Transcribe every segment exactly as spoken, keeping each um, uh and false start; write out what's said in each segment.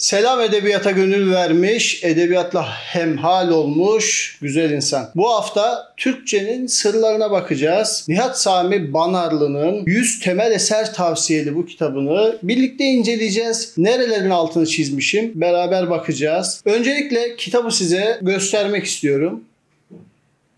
Selam edebiyata gönül vermiş, edebiyatla hemhal olmuş güzel insan. Bu hafta Türkçenin sırlarına bakacağız. Nihad Sami Banarlı'nın yüz temel eser tavsiyeli bu kitabını birlikte inceleyeceğiz. Nerelerin altını çizmişim, beraber bakacağız. Öncelikle kitabı size göstermek istiyorum.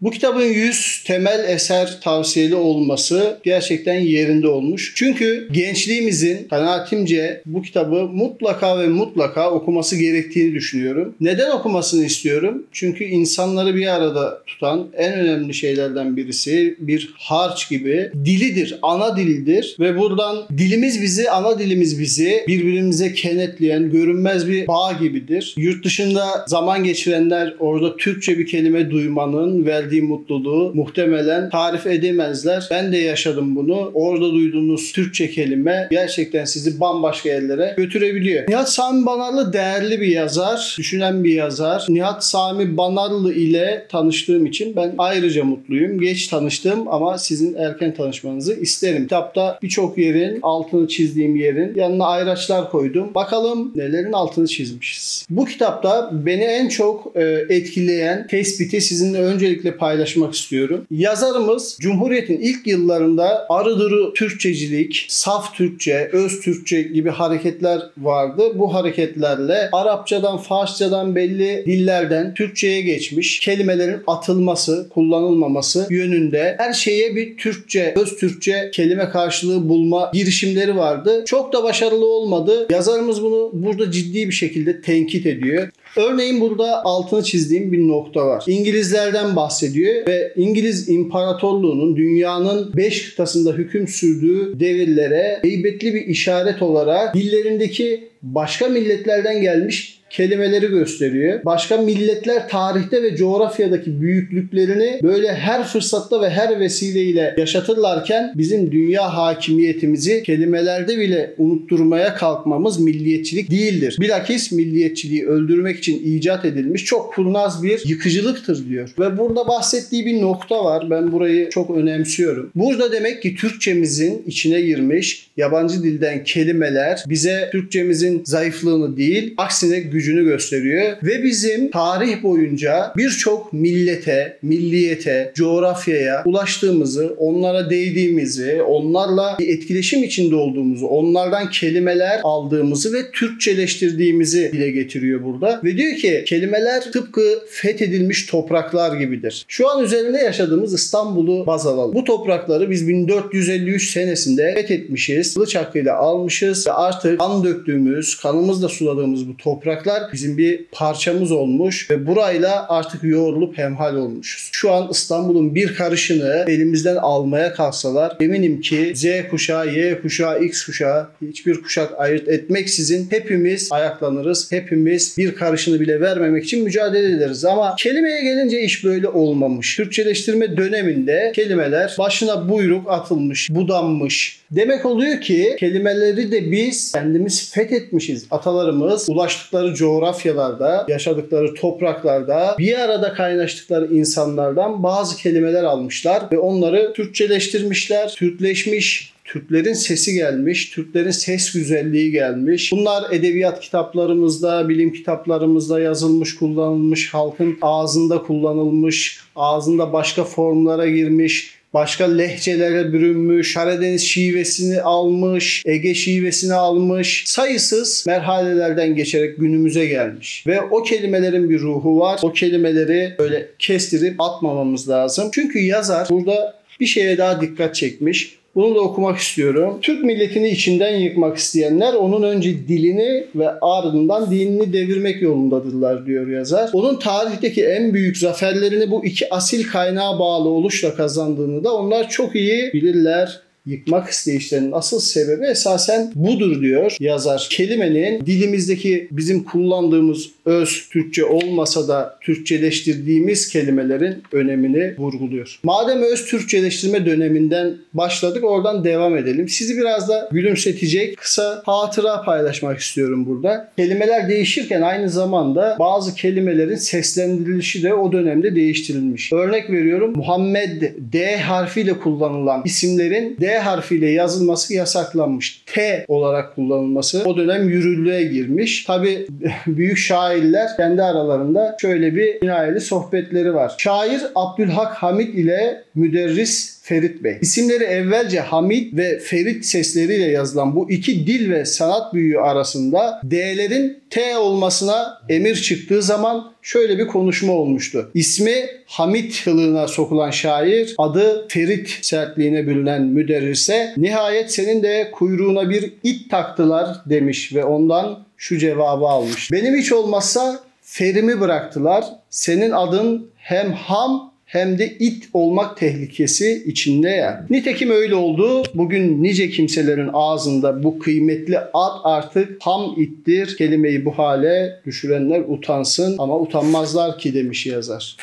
Bu kitabın yüz temel eser tavsiyeli olması gerçekten yerinde olmuş. Çünkü gençliğimizin kanaatimce bu kitabı mutlaka ve mutlaka okuması gerektiğini düşünüyorum. Neden okumasını istiyorum? Çünkü insanları bir arada tutan en önemli şeylerden birisi bir harç gibi dilidir, ana dilidir. Ve buradan dilimiz bizi, ana dilimiz bizi birbirimize kenetleyen görünmez bir bağ gibidir. Yurt dışında zaman geçirenler orada Türkçe bir kelime duymanın verdiği mutluluğu muhtemelen tarif edemezler. Ben de yaşadım bunu. Orada duyduğunuz Türkçe kelime gerçekten sizi bambaşka yerlere götürebiliyor. Nihad Sami Banarlı değerli bir yazar, düşünen bir yazar. Nihad Sami Banarlı ile tanıştığım için ben ayrıca mutluyum. Geç tanıştım ama sizin erken tanışmanızı isterim. Kitapta birçok yerin, altını çizdiğim yerin yanına ayraçlar koydum. Bakalım nelerin altını çizmişiz. Bu kitapta beni en çok etkileyen tespiti sizinle öncelikle paylaşmak istiyorum. Yazarımız Cumhuriyet'in ilk yıllarında arıdırı Türkçecilik, saf Türkçe, öz Türkçe gibi hareketler vardı. Bu hareketlerle Arapçadan, Farsçadan belli dillerden Türkçe'ye geçmiş, kelimelerin atılması, kullanılmaması yönünde her şeye bir Türkçe, öz Türkçe kelime karşılığı bulma girişimleri vardı. Çok da başarılı olmadı. Yazarımız bunu burada ciddi bir şekilde tenkit ediyor. Örneğin burada altını çizdiğim bir nokta var. İngilizlerden bahsediyor ve İngiliz İmparatorluğu'nun dünyanın beş kıtasında hüküm sürdüğü devirlere heybetli bir işaret olarak dillerindeki başka milletlerden gelmiş kelimeleri gösteriyor. Başka milletler tarihte ve coğrafyadaki büyüklüklerini böyle her fırsatta ve her vesileyle yaşatırlarken bizim dünya hakimiyetimizi kelimelerde bile unutturmaya kalkmamız milliyetçilik değildir. Bilakis milliyetçiliği öldürmek için icat edilmiş çok kurnaz bir yıkıcılıktır diyor. Ve burada bahsettiği bir nokta var. Ben burayı çok önemsiyorum. Burada demek ki Türkçemizin içine girmiş yabancı dilden kelimeler bize Türkçemizin zayıflığını değil, aksine güçlü gücünü gösteriyor ve bizim tarih boyunca birçok millete, milliyete, coğrafyaya ulaştığımızı, onlara değdiğimizi, onlarla bir etkileşim içinde olduğumuzu, onlardan kelimeler aldığımızı ve Türkçeleştirdiğimizi dile getiriyor burada. Ve diyor ki kelimeler tıpkı fethedilmiş topraklar gibidir. Şu an üzerinde yaşadığımız İstanbul'u baz alalım. Bu toprakları biz bin dört yüz elli üç senesinde fethetmişiz, kılıç hakkıyla almışız ve artık kan döktüğümüz, kanımızla suladığımız bu topraklar bizim bir parçamız olmuş ve burayla artık yoğrulup hemhal olmuşuz. Şu an İstanbul'un bir karışını elimizden almaya kalksalar eminim ki Z kuşağı, Y kuşağı, X kuşağı hiçbir kuşak ayırt etmeksizin hepimiz ayaklanırız. Hepimiz bir karışını bile vermemek için mücadele ederiz ama kelimeye gelince iş böyle olmamış. Türkçeleştirme döneminde kelimeler başına buyruk atılmış, budanmış. Demek oluyor ki kelimeleri de biz kendimiz fethetmişiz. Atalarımız ulaştıkları coğrafyalarda, yaşadıkları topraklarda, bir arada kaynaştıkları insanlardan bazı kelimeler almışlar ve onları Türkçeleştirmişler, Türkleşmiş, Türklerin sesi gelmiş, Türklerin ses güzelliği gelmiş. Bunlar edebiyat kitaplarımızda, bilim kitaplarımızda yazılmış, kullanılmış, halkın ağzında kullanılmış, ağzında başka formlara girmiş, başka lehçelere bürünmüş, Karadeniz şivesini almış, Ege şivesini almış, sayısız merhalelerden geçerek günümüze gelmiş. Ve o kelimelerin bir ruhu var. O kelimeleri böyle kestirip atmamamız lazım. Çünkü yazar burada bir şeye daha dikkat çekmiş. Bunu da okumak istiyorum. Türk milletini içinden yıkmak isteyenler onun önce dilini ve ardından dinini devirmek yolundadırlar diyor yazar. Onun tarihteki en büyük zaferlerini bu iki asil kaynağa bağlı oluşla kazandığını da onlar çok iyi bilirler. Yıkmak isteyişlerinin asıl sebebi esasen budur diyor yazar. Kelimenin dilimizdeki bizim kullandığımız öz Türkçe olmasa da Türkçeleştirdiğimiz kelimelerin önemini vurguluyor. Madem öz Türkçeleştirme döneminden başladık, oradan devam edelim. Sizi biraz da gülümsetecek kısa hatıra paylaşmak istiyorum burada. Kelimeler değişirken aynı zamanda bazı kelimelerin seslendirilişi de o dönemde değiştirilmiş. Örnek veriyorum, Muhammed D harfiyle kullanılan isimlerin D harfiyle yazılması yasaklanmış. T olarak kullanılması o dönem yürürlüğe girmiş. Tabi büyük şairler kendi aralarında şöyle bir binayeli sohbetleri var. Şair Abdülhak Hamid ile müderris Ferit Bey. İsimleri evvelce Hamid ve Ferit sesleriyle yazılan bu iki dil ve sanat büyüğü arasında D'lerin T olmasına emir çıktığı zaman şöyle bir konuşma olmuştu. İsmi Hamid hılığına sokulan şair, adı Ferit sertliğine bürünen müderrise, nihayet senin de kuyruğuna bir it taktılar demiş ve ondan şu cevabı almış. Benim hiç olmazsa Ferim'i bıraktılar. Senin adın hem Ham hem de it olmak tehlikesi içinde ya. Nitekim öyle oldu. Bugün nice kimselerin ağzında bu kıymetli ad artık ham ittir. Kelimeyi bu hale düşürenler utansın ama utanmazlar ki demiş yazar.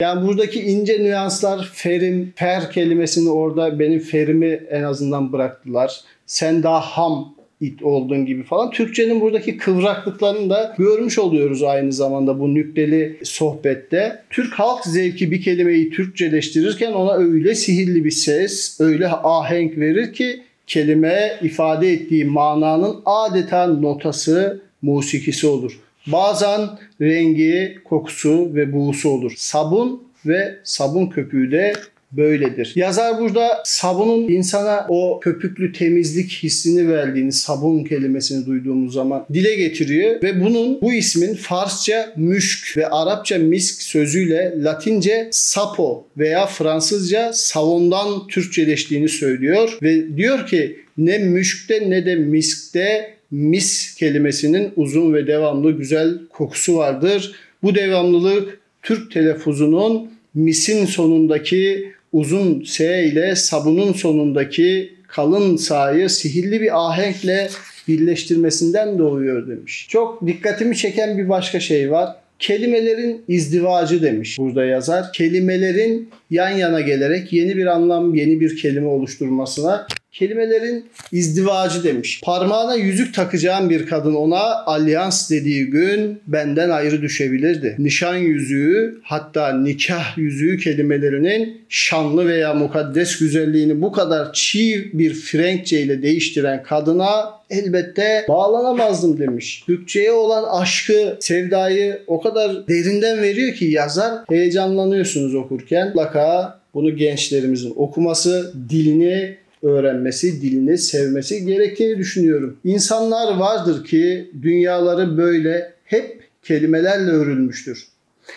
Yani buradaki ince nüanslar, ferim, fer kelimesini orada benim ferimi en azından bıraktılar. Sen daha ham it olduğun gibi falan. Türkçenin buradaki kıvraklıklarını da görmüş oluyoruz aynı zamanda bu nükteli sohbette. Türk halk zevki bir kelimeyi Türkçeleştirirken ona öyle sihirli bir ses, öyle ahenk verir ki kelime ifade ettiği mananın adeta notası, musikisi olur. Bazen rengi, kokusu ve buğusu olur. Sabun ve sabun köpüğü de böyledir. Yazar burada sabunun insana o köpüklü temizlik hissini verdiğini, sabun kelimesini duyduğumuz zaman dile getiriyor ve bunun, bu ismin Farsça müşk ve Arapça misk sözüyle Latince sapo veya Fransızca savondan Türkçeleştiğini söylüyor ve diyor ki ne müşkte ne de miskte mis kelimesinin uzun ve devamlı güzel kokusu vardır. Bu devamlılık Türk telaffuzunun misin sonundaki uzun S ile sabunun sonundaki kalın S'yı sihirli bir ahenkle birleştirmesinden doğuyor demiş. Çok dikkatimi çeken bir başka şey var. Kelimelerin izdivacı demiş burada yazar. Kelimelerin yan yana gelerek yeni bir anlam, yeni bir kelime oluşturmasına kelimelerin izdivacı demiş. Parmağına yüzük takacağım bir kadın ona alyans dediği gün benden ayrı düşebilirdi. Nişan yüzüğü, hatta nikah yüzüğü kelimelerinin şanlı veya mukaddes güzelliğini bu kadar çiğ bir Frenkçe ile değiştiren kadına elbette bağlanamazdım demiş. Türkçeye olan aşkı, sevdayı o kadar derinden veriyor ki yazar, heyecanlanıyorsunuz okurken. Mutlaka bunu gençlerimizin okuması, dilini öğrenmesi, dilini sevmesi gerektiğini düşünüyorum. İnsanlar vardır ki dünyaları böyle hep kelimelerle örülmüştür.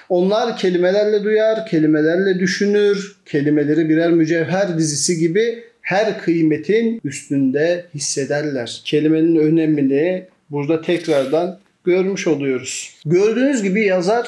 Onlar kelimelerle duyar, kelimelerle düşünür, kelimeleri birer mücevher dizisi gibi her kıymetin üstünde hissederler. Kelimenin önemini burada tekrardan görmüş oluyoruz. Gördüğünüz gibi yazar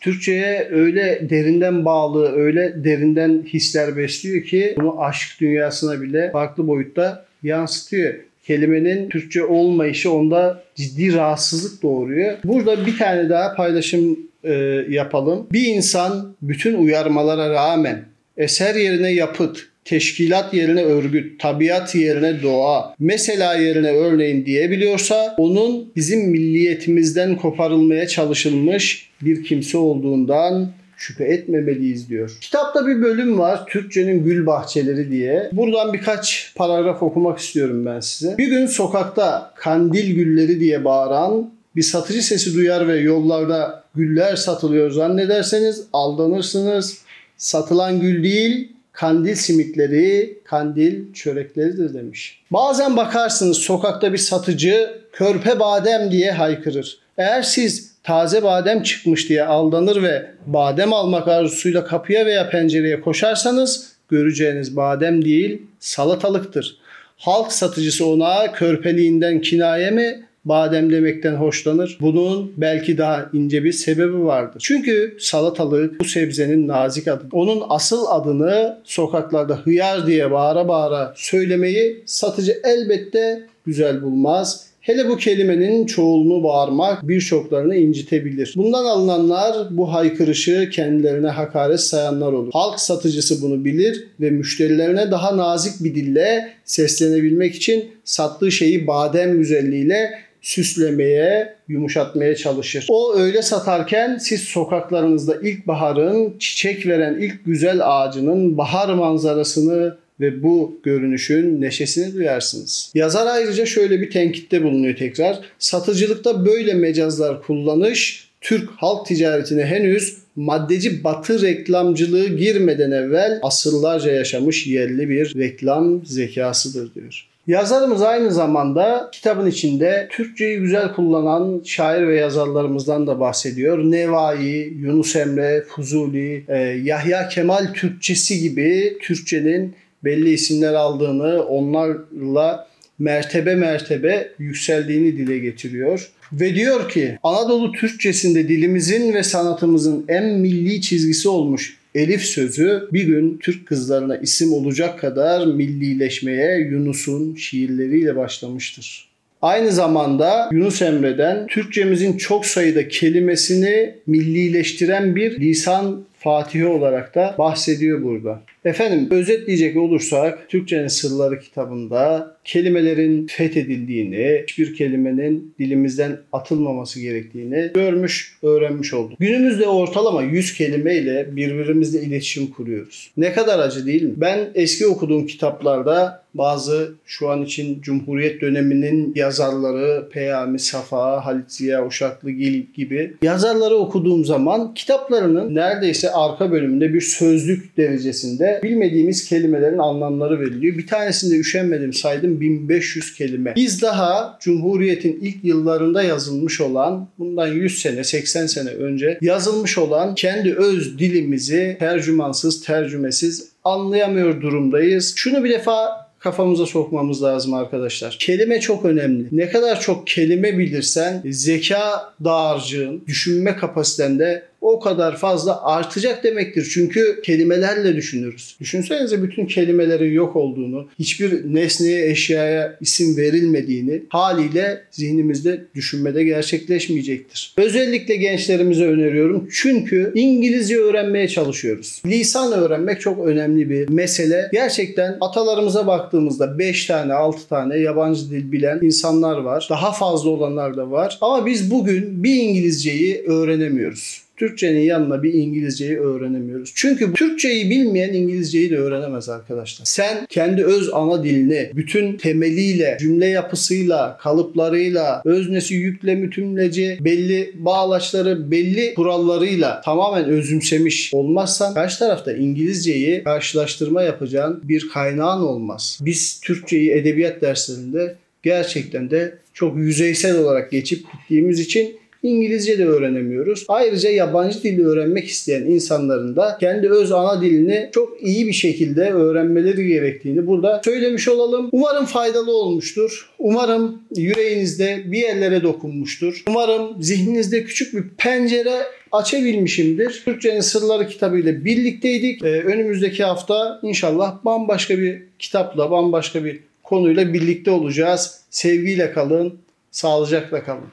Türkçe'ye öyle derinden bağlı, öyle derinden hisler besliyor ki bunu aşk dünyasına bile farklı boyutta yansıtıyor. Kelimenin Türkçe olmayışı onda ciddi rahatsızlık doğuruyor. Burada bir tane daha paylaşım e, yapalım. Bir insan bütün uyarmalara rağmen eser yerine yapıt, teşkilat yerine örgüt, tabiat yerine doğa, mesela yerine örneğin diyebiliyorsa onun bizim milliyetimizden koparılmaya çalışılmış bir kimse olduğundan şüphe etmemeliyiz diyor. Kitapta bir bölüm var, Türkçenin gül bahçeleri diye. Buradan birkaç paragraf okumak istiyorum ben size. Bir gün sokakta kandil gülleri diye bağıran bir satıcı sesi duyar ve yollarda güller satılıyor zannederseniz aldanırsınız. Satılan gül değil, kandil simitleri, kandil çörekleridir demiş. Bazen bakarsınız sokakta bir satıcı körpe badem diye haykırır. Eğer siz taze badem çıkmış diye aldanır ve badem almak arzusuyla kapıya veya pencereye koşarsanız göreceğiniz badem değil, salatalıktır. Halk satıcısı ona körpeliğinden kinaye mi, badem demekten hoşlanır. Bunun belki daha ince bir sebebi vardır. Çünkü salatalık bu sebzenin nazik adı. Onun asıl adını sokaklarda hıyar diye bağıra bağıra söylemeyi satıcı elbette güzel bulmaz. Hele bu kelimenin çoğulunu bağırmak birçoklarını incitebilir. Bundan alınanlar bu haykırışı kendilerine hakaret sayanlar olur. Halk satıcısı bunu bilir ve müşterilerine daha nazik bir dille seslenebilmek için sattığı şeyi badem güzelliğiyle süslemeye, yumuşatmaya çalışır. O öyle satarken siz sokaklarınızda ilkbaharın, çiçek veren ilk güzel ağacının bahar manzarasını ve bu görünüşün neşesini duyarsınız. Yazar ayrıca şöyle bir tenkitte bulunuyor tekrar. Satıcılıkta böyle mecazlar kullanış, Türk halk ticaretine henüz maddeci batı reklamcılığı girmeden evvel asırlarca yaşamış yerli bir reklam zekasıdır diyor. Yazarımız aynı zamanda kitabın içinde Türkçeyi güzel kullanan şair ve yazarlarımızdan da bahsediyor. Nevai, Yunus Emre, Fuzuli, Yahya Kemal Türkçesi gibi Türkçenin belli isimler aldığını, onlarla mertebe mertebe yükseldiğini dile getiriyor. Ve diyor ki Anadolu Türkçesinde dilimizin ve sanatımızın en milli çizgisi olmuş Elif sözü bir gün Türk kızlarına isim olacak kadar millileşmeye Yunus'un şiirleriyle başlamıştır. Aynı zamanda Yunus Emre'den Türkçemizin çok sayıda kelimesini millileştiren bir lisan Fatih'i olarak da bahsediyor burada. Efendim özetleyecek olursak Türkçenin Sırları kitabında kelimelerin fethedildiğini, hiçbir kelimenin dilimizden atılmaması gerektiğini görmüş, öğrenmiş olduk. Günümüzde ortalama yüz kelimeyle birbirimizle iletişim kuruyoruz. Ne kadar acı değil mi? Ben eski okuduğum kitaplarda bazı şu an için Cumhuriyet döneminin yazarları Peyami Safa, Halit Ziya Uşaklıgil gibi yazarları okuduğum zaman kitaplarının neredeyse arka bölümünde bir sözlük derecesinde bilmediğimiz kelimelerin anlamları veriliyor. Bir tanesinde üşenmedim saydım bin beş yüz kelime. Biz daha Cumhuriyet'in ilk yıllarında yazılmış olan, bundan yüz sene, seksen sene önce yazılmış olan kendi öz dilimizi tercümansız, tercümesiz anlayamıyor durumdayız. Şunu bir defa kafamıza sokmamız lazım arkadaşlar. Kelime çok önemli. Ne kadar çok kelime bilirsen zeka dağarcığın, düşünme kapasiten de o kadar fazla artacak demektir. Çünkü kelimelerle düşünürüz. Düşünsenize bütün kelimelerin yok olduğunu, hiçbir nesneye, eşyaya isim verilmediğini haliyle zihnimizde düşünmede gerçekleşmeyecektir. Özellikle gençlerimize öneriyorum. Çünkü İngilizce öğrenmeye çalışıyoruz. Lisan öğrenmek çok önemli bir mesele. Gerçekten atalarımıza baktığımızda beş tane, altı tane yabancı dil bilen insanlar var. Daha fazla olanlar da var. Ama biz bugün bir İngilizceyi öğrenemiyoruz. Türkçenin yanına bir İngilizceyi öğrenemiyoruz. Çünkü Türkçeyi bilmeyen İngilizceyi de öğrenemez arkadaşlar. Sen kendi öz ana dilini bütün temeliyle, cümle yapısıyla, kalıplarıyla, öznesi, yüklemi, tümleci, belli bağlaçları, belli kurallarıyla tamamen özümsemiş olmazsan karşı tarafta İngilizceyi karşılaştırma yapacağın bir kaynağın olmaz. Biz Türkçeyi edebiyat derslerinde gerçekten de çok yüzeysel olarak geçip gittiğimiz için İngilizce de öğrenemiyoruz. Ayrıca yabancı dili öğrenmek isteyen insanların da kendi öz ana dilini çok iyi bir şekilde öğrenmeleri gerektiğini burada söylemiş olalım. Umarım faydalı olmuştur. Umarım yüreğinizde bir yerlere dokunmuştur. Umarım zihninizde küçük bir pencere açabilmişimdir. Türkçenin Sırları kitabıyla birlikteydik. Ee, önümüzdeki hafta inşallah bambaşka bir kitapla, bambaşka bir konuyla birlikte olacağız. Sevgiyle kalın, sağlıcakla kalın.